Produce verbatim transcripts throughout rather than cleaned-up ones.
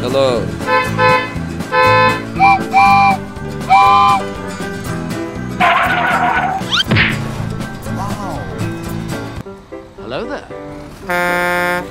Hello. Wow. Hello there.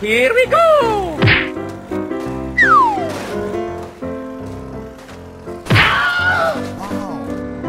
Here we go! Wow.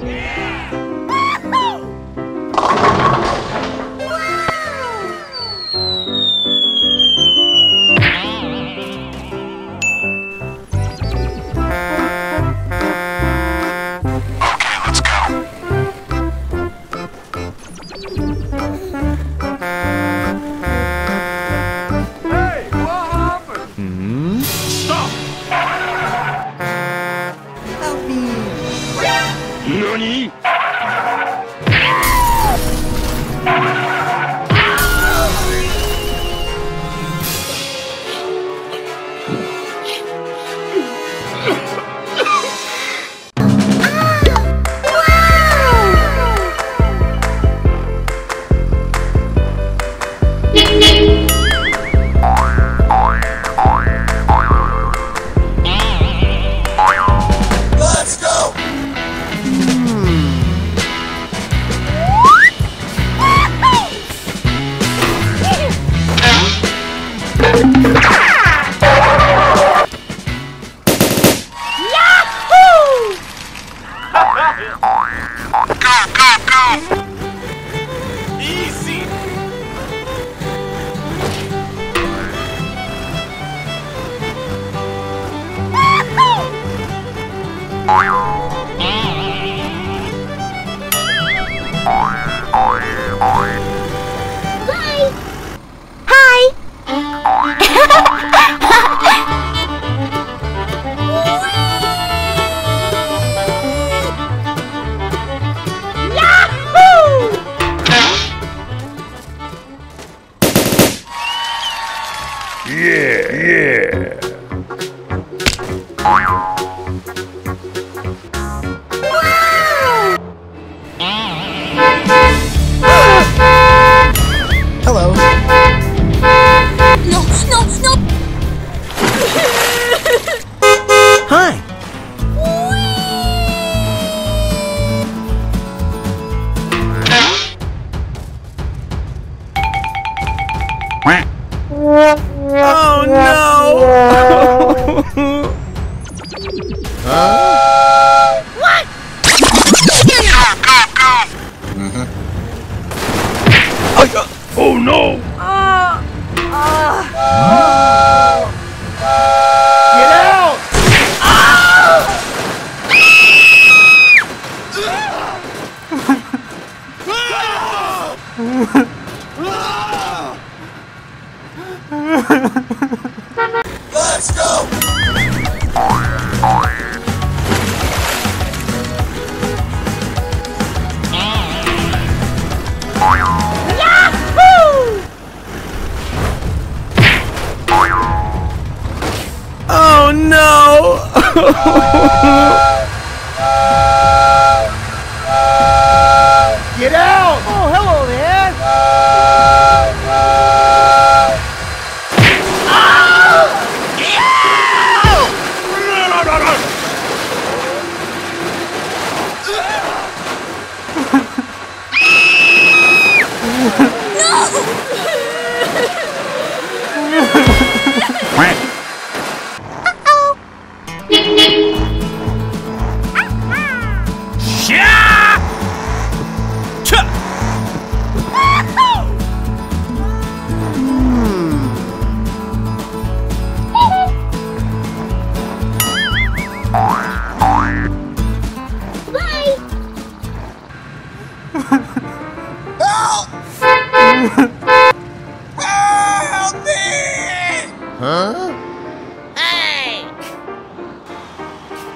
Yeah. NANI?! Yahoo! Get out! Oh, hello there! No!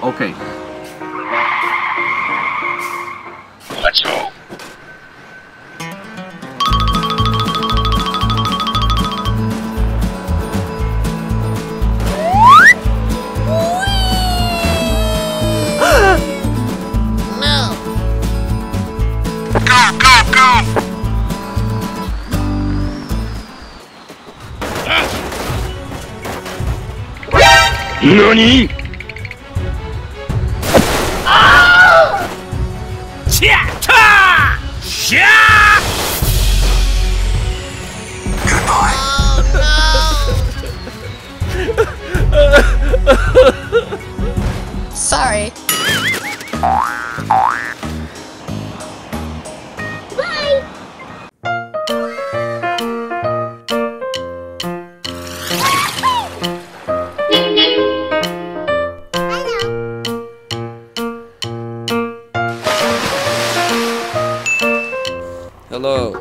Okay. Let's go. No. Go, go, go. Ah. Nani? Sorry. Bye. Hello.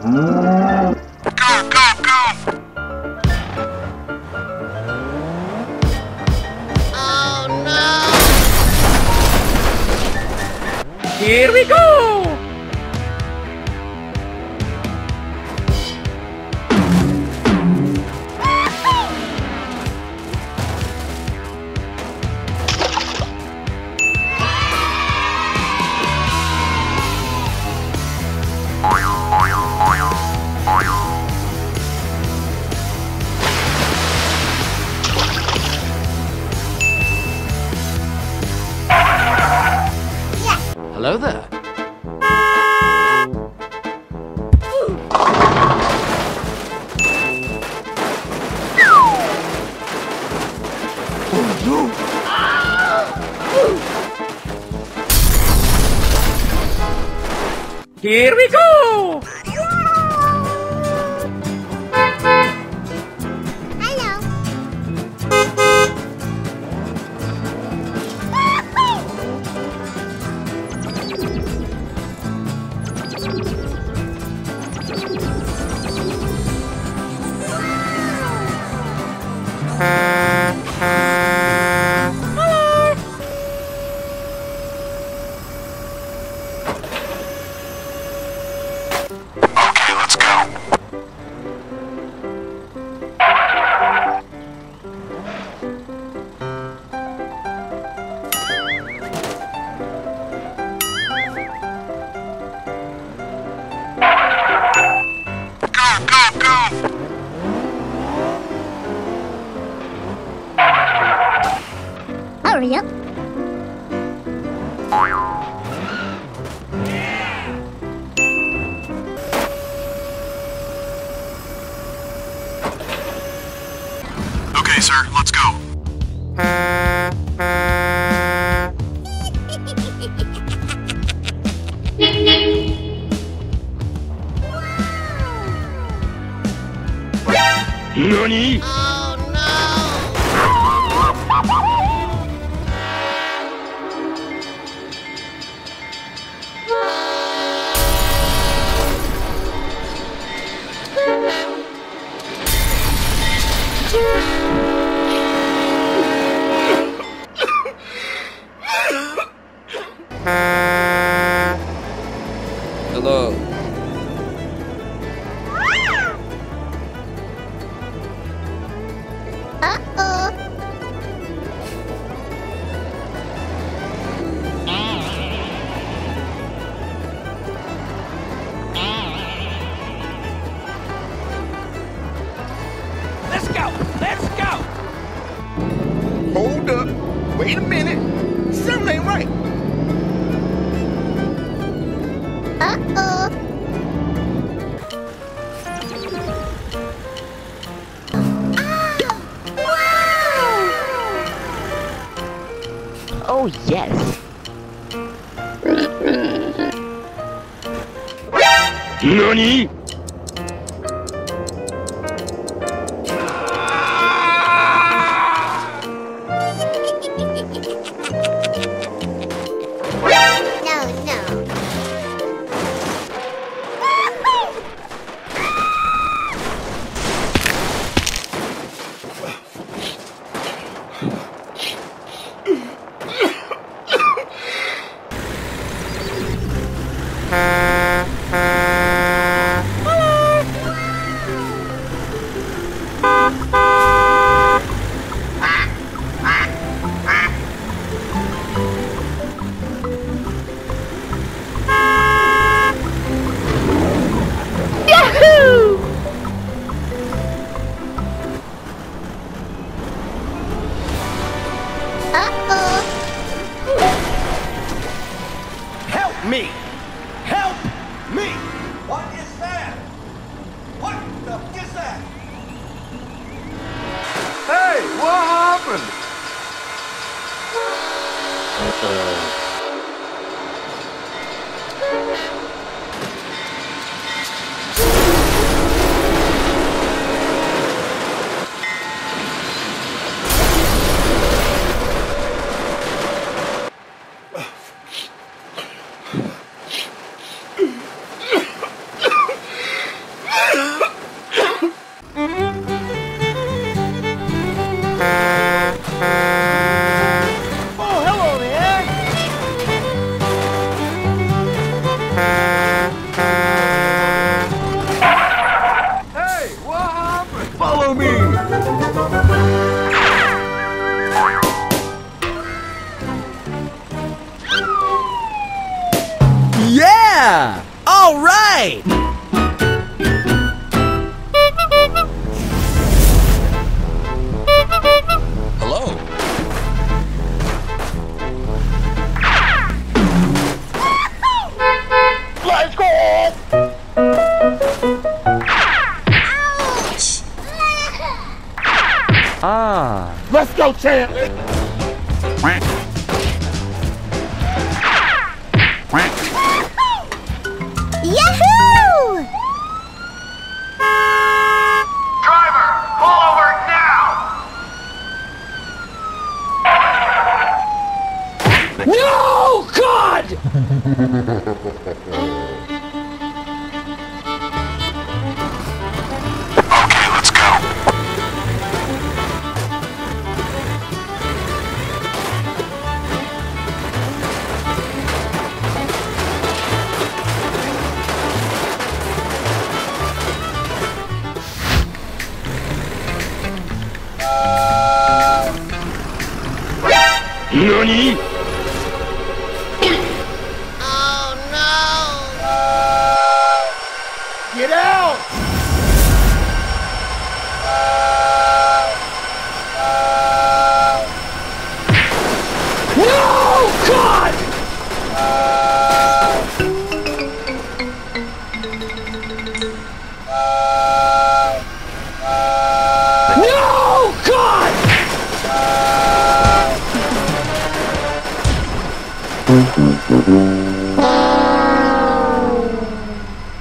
Hello. Here we go! Hello there. Oh no! Here we go! Hurry up. Okay, sir, let's go. Wow. Nani? Oh no! Hello. Let's go! Let's go! Hold up! Wait a minute! Something ain't right! Uh-oh! Ah! Wow! Oh, yes! Nani? Me. Help me! What is that? What the f is that? Hey, what happened? Follow me! Yeah! All right! Hello? Let's go! Ah, let's go, champ! Yahoo! Driver, pull over now! No, God! Nani? Oh no! Get out! No! God! No! God! Mm-hmm.